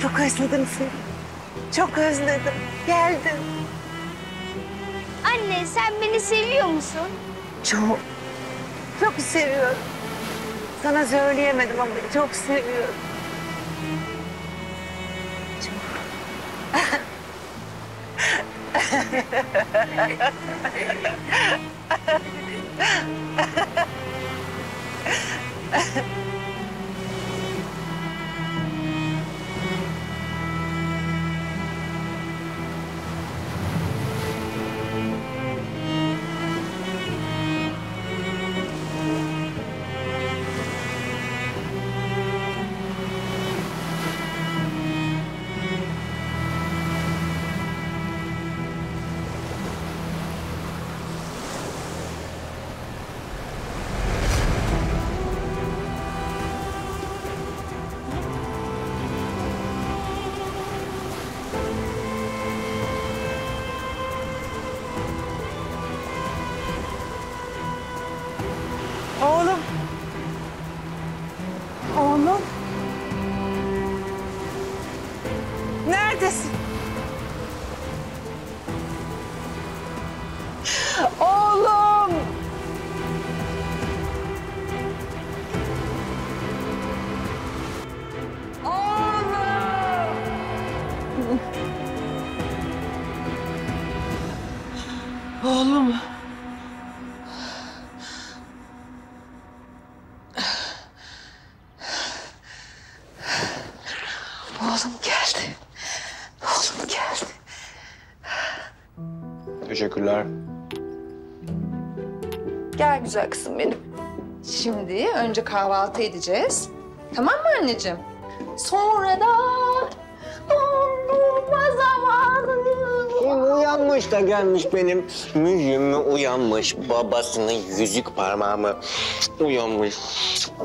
Çok özledim seni. Çok özledim. Geldim. Anne, sen beni seviyor musun? Çok. Çok seviyorum. Sana söyleyemedim ama çok seviyorum. Çok. Oğlum. Oğlum geldi. Oğlum geldi. Teşekkürler. Gel güzel kızım benim. Şimdi önce kahvaltı edeceğiz. Tamam mı anneciğim? Sonra da uyanmış da gelmiş benim müjümü uyanmış, babasının yüzük parmağımı uyanmış.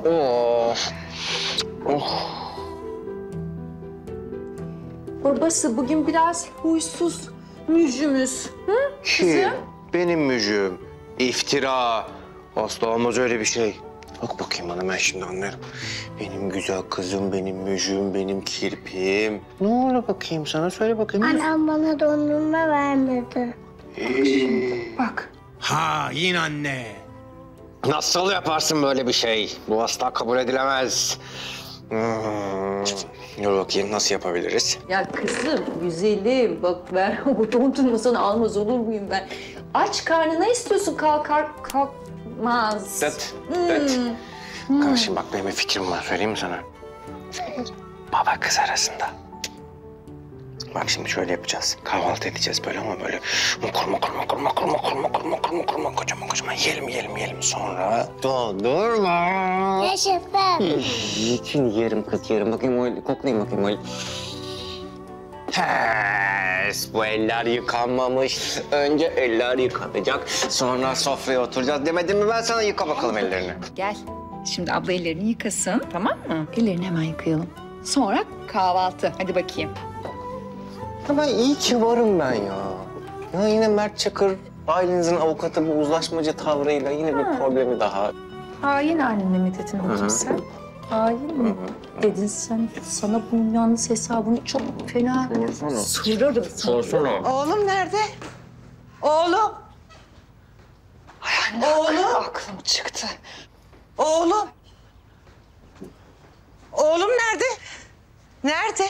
Oh. Oh. Babası bugün biraz huysuz müjümüz. Hı? Kim? Benim müjüm. İftira. Asla olmaz öyle bir şey. Bak bakayım bana, ben şimdi anlarım. Benim güzel kızım, benim müjüm, benim kirpiğim. Ne oldu bakayım sana? Söyle bakayım. Annem bana dondurma vermedi. Bak. Ha yine anne. Nasıl yaparsın böyle bir şey? Bu asla kabul edilemez. Dur bakayım nasıl yapabiliriz? Ya kızım, güzelim. Bak ben o dondurma sana almaz olur muyum ben? Aç karnına istiyorsun, kalkmaz. Hmm. Kardeşim bak benim bir fikrim var, söyleyeyim mi sana? Baba kız arasında. Bak şimdi şöyle yapacağız. Kahvaltı edeceğiz böyle ama böyle mokur kocaman yiyelim. Sonra dondurma. Ne şefim? Niçin yerim kız yerim? Bakayım öyle, koklayayım bakayım öyle. Pes, bu eller yıkanmamış. Önce eller yıkanacak, sonra sofraya oturacağız. Demedim mi ben sana? Yıka bakalım ellerini. Gel, şimdi abla ellerini yıkasın, tamam mı? Ellerini hemen yıkayalım. Sonra kahvaltı, hadi bakayım. Ben iyi ki varım ben ya. Ya yine Mert Çakır, ailenizin avukatı bu uzlaşmacı tavrıyla yine bir problemi daha. Hain haline mi dedin hocam sen? Hain mi dedin sen? Sana bunun yalnız hesabını çok fena sorarım. Sorsana. Oğlum nerede? Oğlum. Ay anne, oğlum. Aklım çıktı. Oğlum. Oğlum nerede? Nerede?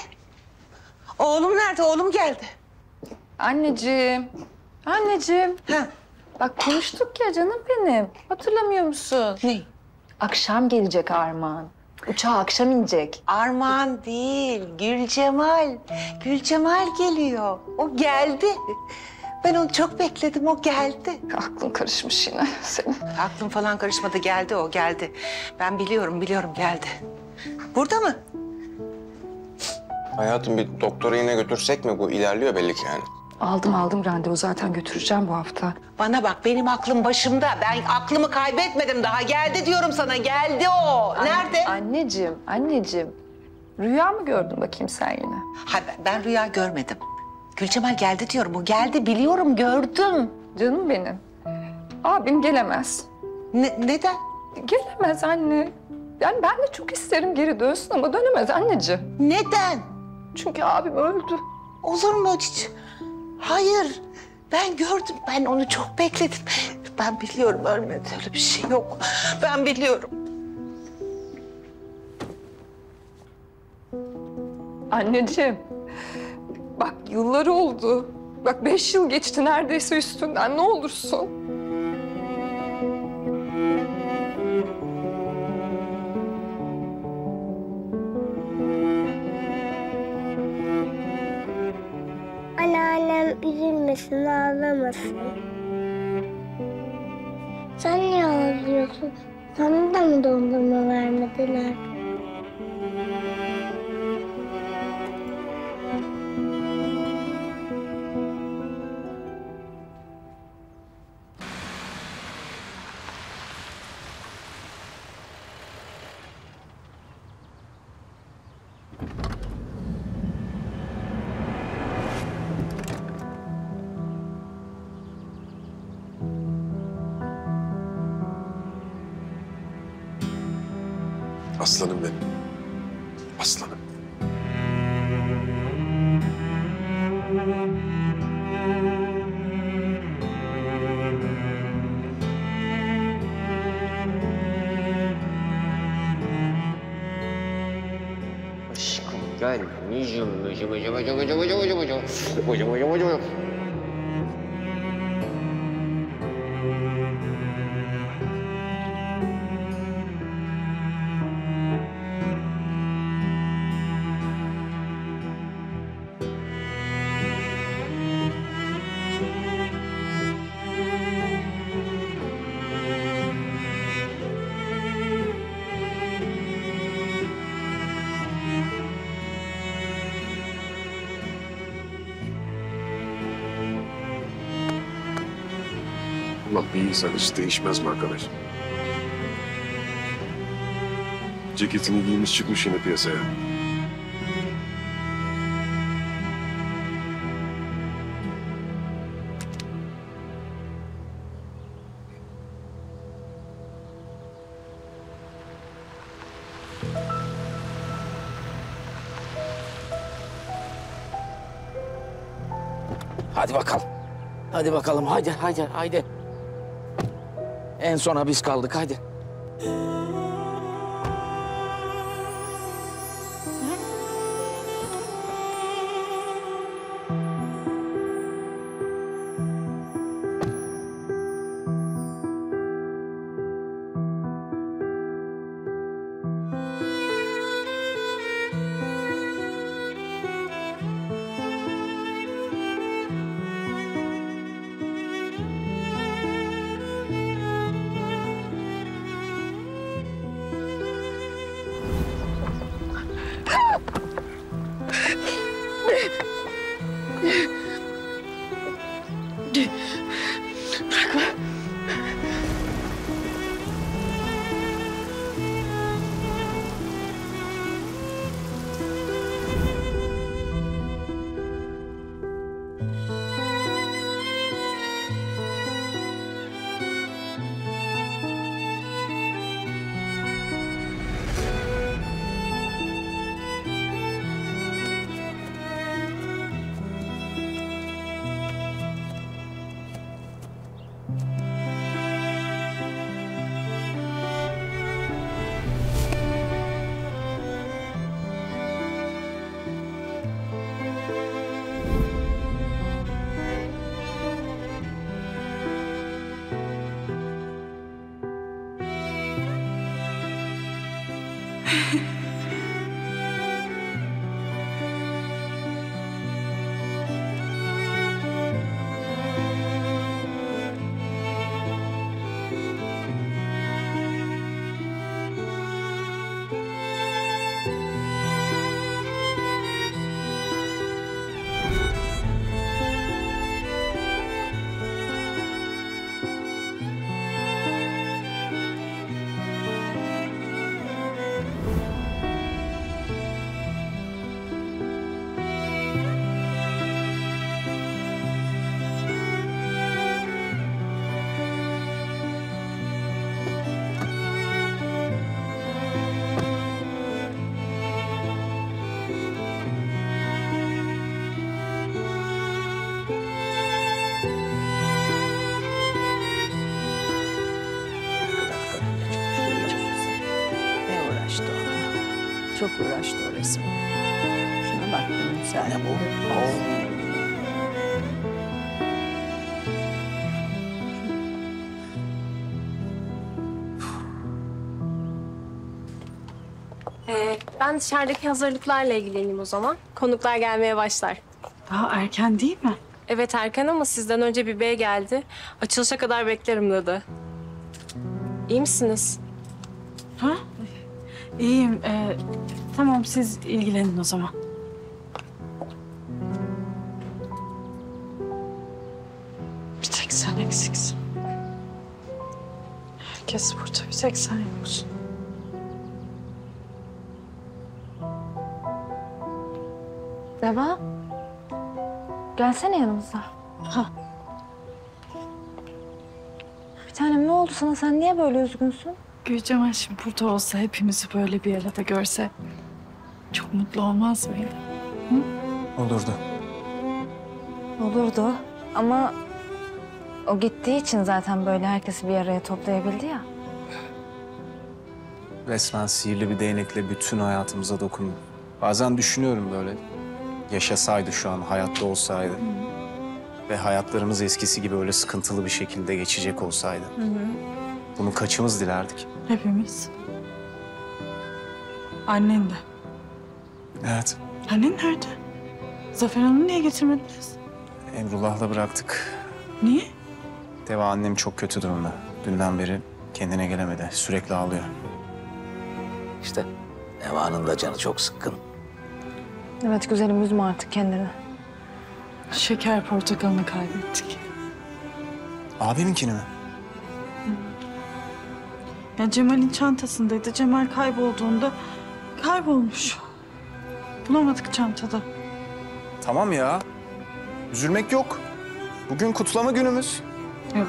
Oğlum nerede? Oğlum geldi. Anneciğim. Anneciğim. Ha. Bak konuştuk ya canım benim. Hatırlamıyor musun? Ne? Akşam gelecek Armağan. Uçağa akşam inecek. Armağan değil, Gülcemal. Gülcemal geliyor. O geldi. Ben onu çok bekledim, o geldi. Aklın karışmış yine senin. Aklım falan karışmadı, geldi o, geldi. Ben biliyorum geldi. Burada mı? Hayatım bir doktora yine götürsek mi? Bu ilerliyor belli ki yani. Aldım randevu zaten, götüreceğim bu hafta. Bana bak, benim aklım başımda. Ben aklımı kaybetmedim daha. Geldi diyorum sana, geldi o. Nerede? Anneciğim. Rüya mı gördün bakayım sen yine? Ha, ben rüya görmedim. Gülcemal geldi diyorum. O geldi, biliyorum, gördüm. Canım benim. Abim gelemez. Neden? Gelemez anne. Yani ben de çok isterim geri dönsün ama dönemez anneciğim. Neden? Çünkü abim öldü. Olur mu hiç? Hayır, ben gördüm, ben onu çok bekledim. Ben biliyorum, ölmedi, öyle bir şey yok. Ben biliyorum. Anneciğim, bak yıllar oldu. Bak 5 yıl geçti neredeyse üstünden, ne olursun. Üzülmesin, ağlamasın. Sen niye ağlıyorsun? Sana da mı dondurma vermediler? Aslanım benim. Aslanım. Aşkım gel. Hocam. Allah bir insan hiç değişmez mi arkadaş? Ceketini giymiş çıkmış yine piyasaya. Hadi bakalım. Hadi bakalım. Hadi, hadi, hadi. En sona biz kaldık. Hadi. Çok uğraştı o resim. Şuna bak bunun sen. Ne bu? Ben dışarıdaki hazırlıklarla ilgileneyim o zaman. Konuklar gelmeye başlar. Daha erken değil mi? Evet erken ama sizden önce bir bey geldi. Açılışa kadar beklerim dedi. İyi misiniz? Ha? İyiyim. Tamam siz ilgilenin o zaman. Bir tek sen eksiksin. Herkes burada, bir tek sen yoksun. Deva, gelsene yanımıza. Ha. Bir tanem ne oldu sana? Sen niye böyle üzgünsün? Gülcemal şimdi burada olsa, hepimizi böyle bir arada görse çok mutlu olmaz mıydı? Hı? Olurdu. Olurdu ama o gittiği için zaten böyle herkesi bir araya toplayabildi ya. Resmen sihirli bir değnekle bütün hayatımıza dokundu. Bazen düşünüyorum böyle yaşasaydı şu an, hayatta olsaydı. Hı. Ve hayatlarımız eskisi gibi öyle sıkıntılı bir şekilde geçecek olsaydı. Hı hı. Bunu kaçımız dilerdik? Hepimiz. Annen de. Evet. Annen nerede? Zafer Hanım'ı niye getirmediniz? Emrullah'la bıraktık. Niye? Deva annem çok kötü durumda. Dünden beri kendine gelemedi. Sürekli ağlıyor. İşte Deva'nın da canı çok sıkkın. Evet güzelim, üzme artık kendini. Şeker portakalını kaybettik. Abiminkini mi? Yani Cemal'in çantasındaydı. Cemal kaybolduğunda kaybolmuş. Bulamadık çantada. Tamam ya. Üzülmek yok. Bugün kutlama günümüz. Evet.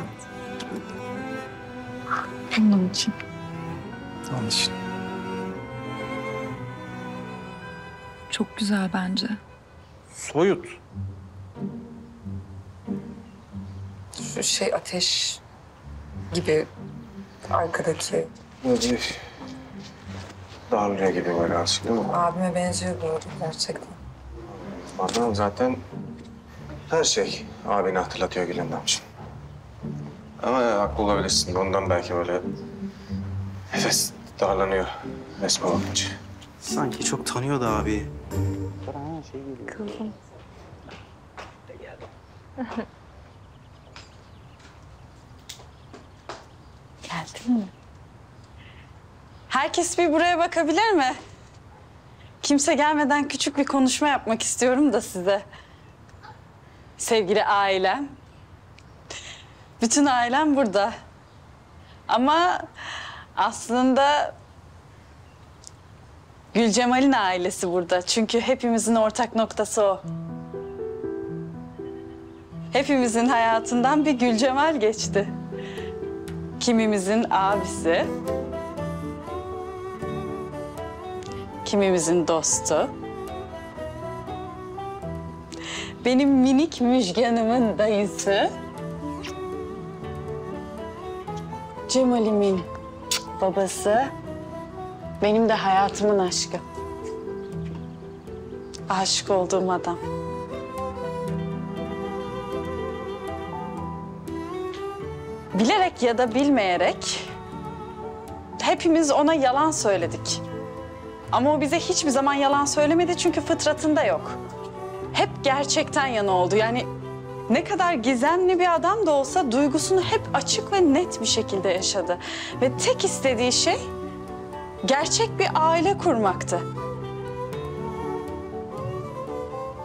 Bunun için. Onun için. Çok güzel bence. Soyut. şey ateş gibi arkadaki. Necif. Darlıya gibi böyle aslında değil mi? Abime benziyor bu gerçekten. Anladım, zaten her şey abini hatırlatıyor Gülendamcığım. Ama haklı olabilirsin. Ondan belki böyle nefes darlanıyor resme bakınca. Sanki çok tanıyordu abi. Kızım. Geldin mi? Herkes bir buraya bakabilir mi? Kimse gelmeden küçük bir konuşma yapmak istiyorum da size. Sevgili ailem. Bütün ailem burada. Ama aslında Gülcemal'in ailesi burada. Çünkü hepimizin ortak noktası o. Hepimizin hayatından bir Gülcemal geçti. Kimimizin abisi, kimimizin dostu, benim minik Müjgan'ımın dayısı, Cemal'imin babası, benim de hayatımın aşkı. Aşık olduğum adam. Bilerek ya da bilmeyerek hepimiz ona yalan söyledik. Ama o bize hiçbir zaman yalan söylemedi çünkü fıtratında yok. Hep gerçekten yana oldu. Yani ne kadar gizemli bir adam da olsa duygusunu hep açık ve net bir şekilde yaşadı. Ve tek istediği şey gerçek bir aile kurmaktı.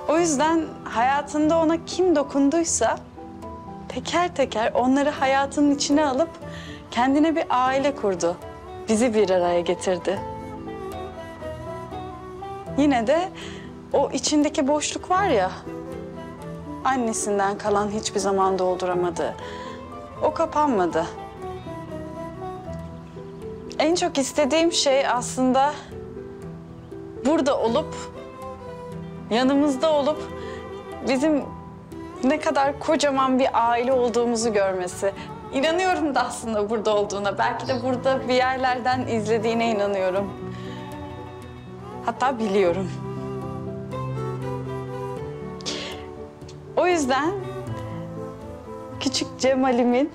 O yüzden hayatında ona kim dokunduysa teker teker onları hayatının içine alıp kendine bir aile kurdu. Bizi bir araya getirdi. Yine de o içindeki boşluk var ya, annesinden kalan hiçbir zaman dolduramadı. O kapanmadı. En çok istediğim şey aslında burada olup, yanımızda olup bizim ne kadar kocaman bir aile olduğumuzu görmesi. İnanıyorum da aslında burada olduğuna, belki de burada bir yerlerden izlediğine inanıyorum. Hatta biliyorum. O yüzden küçük Cemal'imin,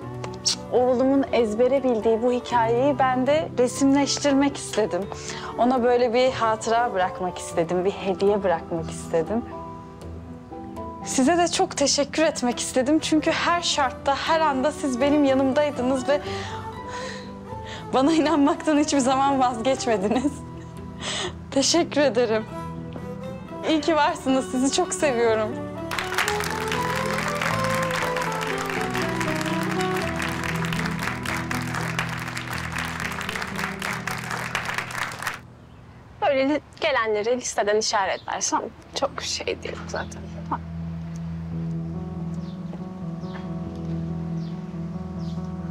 oğlumun ezbere bildiği bu hikayeyi ben de resimleştirmek istedim. Ona böyle bir hatıra bırakmak istedim, bir hediye bırakmak istedim. Size de çok teşekkür etmek istedim çünkü her şartta, her anda siz benim yanımdaydınız ve bana inanmaktan hiçbir zaman vazgeçmediniz. Teşekkür ederim. İyi ki varsınız, sizi çok seviyorum. Böyle gelenleri listeden işaretlersem çok şey değil zaten.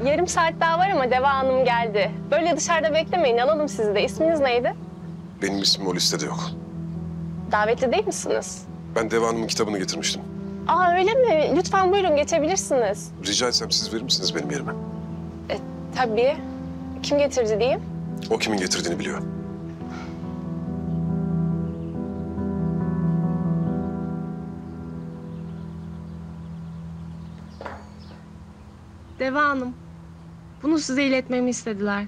Yarım saat daha var ama Deva Hanım geldi. Böyle dışarıda beklemeyin, alalım sizi de. İsminiz neydi? Benim ismim o listede yok. Davetli değil misiniz? Ben Deva Hanım'ın kitabını getirmiştim. Aa, öyle mi? Lütfen buyurun, geçebilirsiniz. Rica etsem siz verir misiniz benim yerime? Tabii. Kim getirdi diyeyim? O kimin getirdiğini biliyor. Deva Hanım, bunu size iletmemi istediler.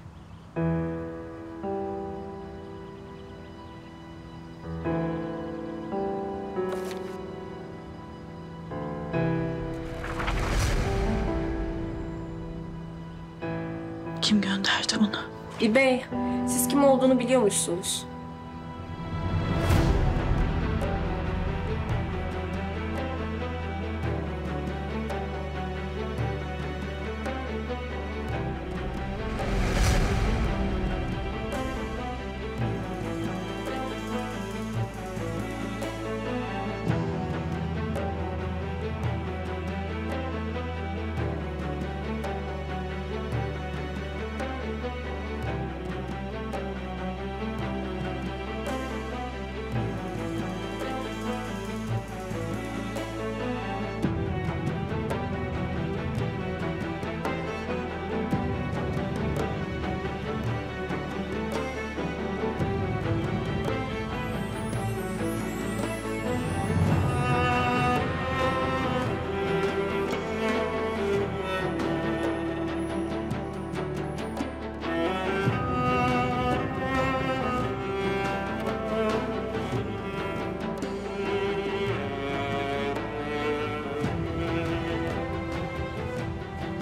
Kim gönderdi bunu? İlbey, siz kim olduğunu biliyormuşsunuz.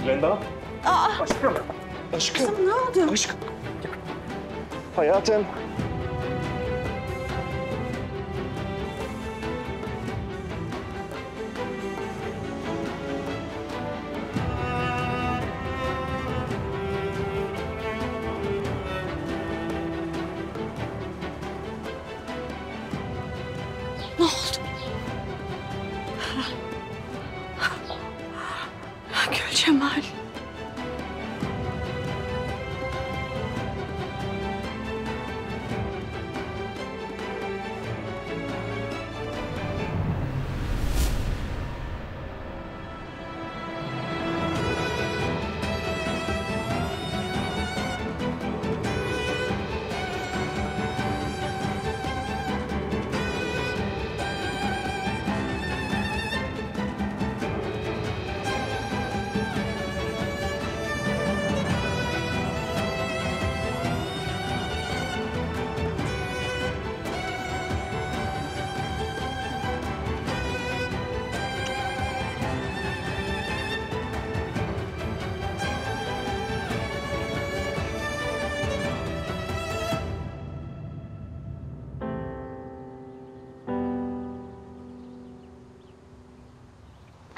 Gülendam. Aa! Aşkım! Aşkım! Kızım ne oldu? Aşkım! Hayatım! Ne oldu? Gülcemal.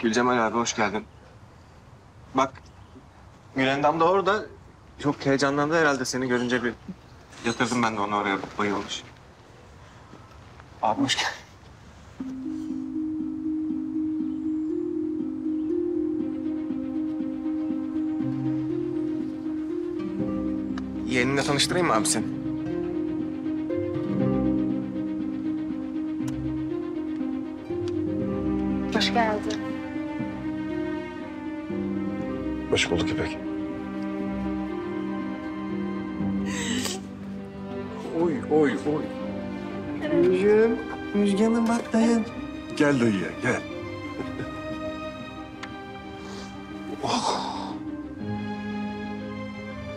Gülcemal abi, hoş geldin. Bak, Gülendam da orada. Çok heyecanlandı herhalde seni görünce bir. Yatırdım ben de onu oraya, bayılmış. Abi hoş geldin. Yeğeninle tanıştırayım mı abi seni? Hoş geldin. Hoş bulduk İpek. Oy, oy, oy. Müjgan, Müjgan'ım bak dayın. Gel dayıya, gel. Oh.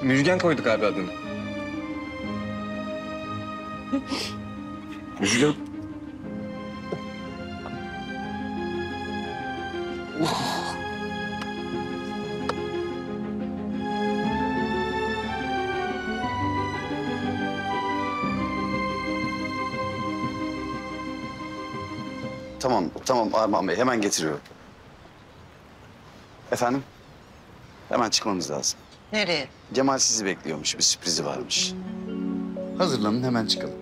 Müjgan koyduk abi adını. Müjgan. Oh. Tamam Armağan Bey, hemen getiriyorum. Efendim? Hemen çıkmamız lazım. Nereye? Cemal sizi bekliyormuş, bir sürprizi varmış. Hazırlanın, hemen çıkalım.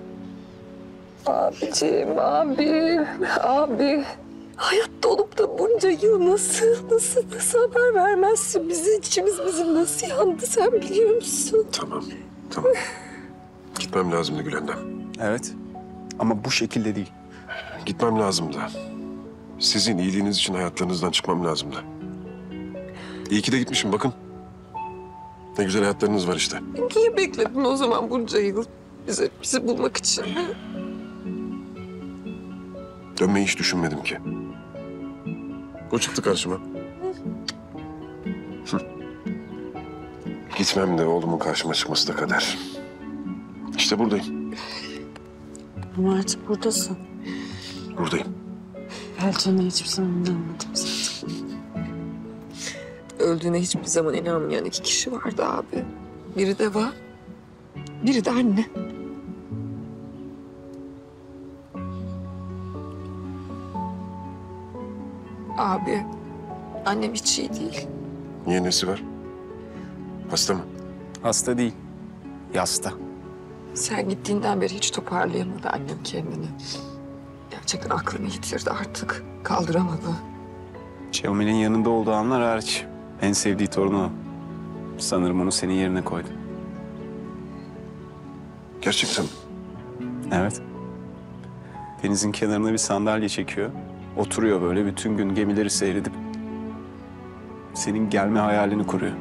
Abiciğim, abi. Hayatta olup da bunca yıl nasıl haber vermezsin? İçimiz bizim nasıl yandı, sen biliyor musun? Tamam. Gitmem lazımdı Gülendam. Evet, ama bu şekilde değil. Gitmem lazımdı. Sizin iyiliğiniz için hayatlarınızdan çıkmam lazımdı. İyi ki de gitmişim, bakın. Ne güzel hayatlarınız var işte. Niye bekledin o zaman bunca yıl bizi bulmak için? Dönmeyi hiç düşünmedim ki. O çıktı karşıma. Gitmem de oğlumun karşıma çıkması da kader. İşte buradayım. Ama artık buradasın. Buradayım. Elçin'e hiçbir zaman inanmadım zaten. Öldüğüne hiçbir zaman inanmayan iki kişi vardı abi. Biri Deva, biri de anne. Abi, annem hiç iyi değil. Niye, nesi var? Hasta mı? Hasta değil, yasta. Sen gittiğinden beri hiç toparlayamadı annem kendini. Gerçekten aklını yitirdi artık. Kaldıramadı. Cemile'nin yanında olduğu anlar hariç. En sevdiği torunu o. Sanırım onu senin yerine koydu. Gerçekten mi? Evet. Denizin kenarına bir sandalye çekiyor. Oturuyor böyle bütün gün gemileri seyredip senin gelme hayalini kuruyor.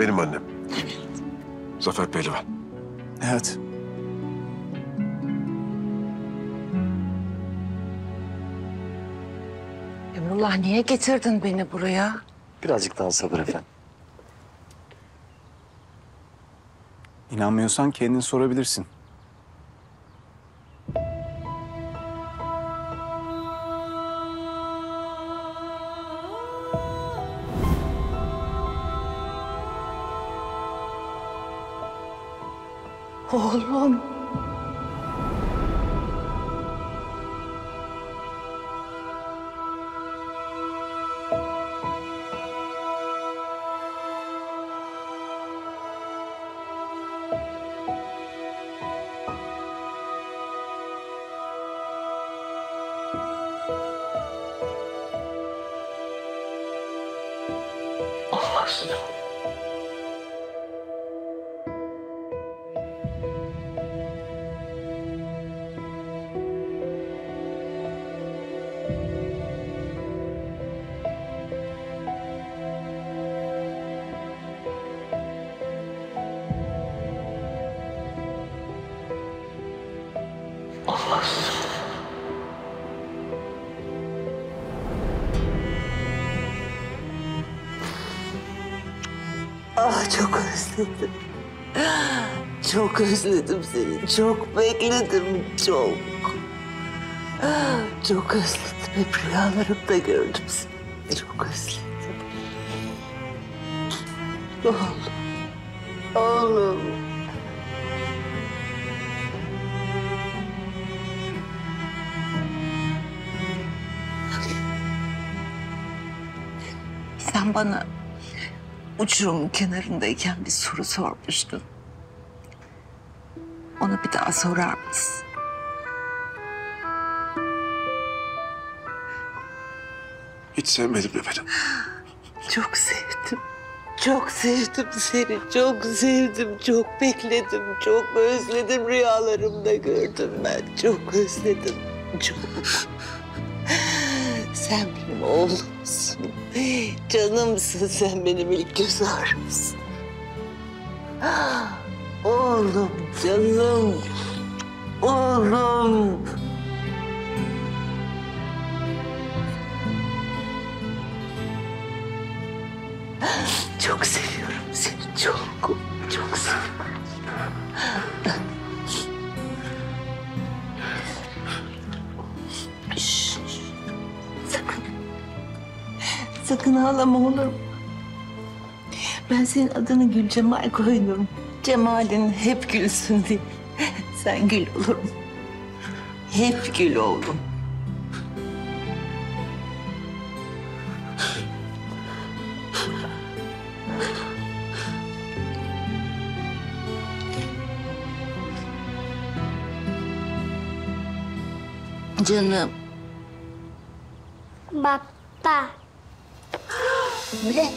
Benim annem. Evet. Zafer Pehlivan. Evet. Emrullah, niye getirdin beni buraya? Birazcık daha sabır efendim. İnanmıyorsan kendin sorabilirsin. Oğlum. Ah, çok özledim. Çok özledim seni. Çok bekledim, çok. Çok özledim. Hep rüyalarımda gördüm seni. Çok özledim. Oğlum. Oğlum. Sen bana uçurumun kenarındayken bir soru sormuştun. Onu bir daha sorar mısın? Hiç sevmedim efendim. Çok sevdim. Çok sevdim seni. Çok sevdim. Çok bekledim. Çok özledim. Rüyalarımda gördüm ben. Çok özledim. Çok. Sen benim oğlumsun, canımsın, sen benim ilk göz ağrımsın. Oğlum, canım, oğlum. Çok seviyorum seni, çok, çok seviyorum. Sakın ağlama olur mu? Ben senin adını Gülcemal koydum. Cemal'in hep gülsün diye. Sen gül olur mu? Hep gül oğlum. Canım. Baba. Ne?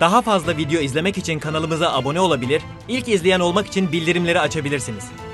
Daha fazla video izlemek için kanalımıza abone olabilir, ilk izleyen olmak için bildirimleri açabilirsiniz.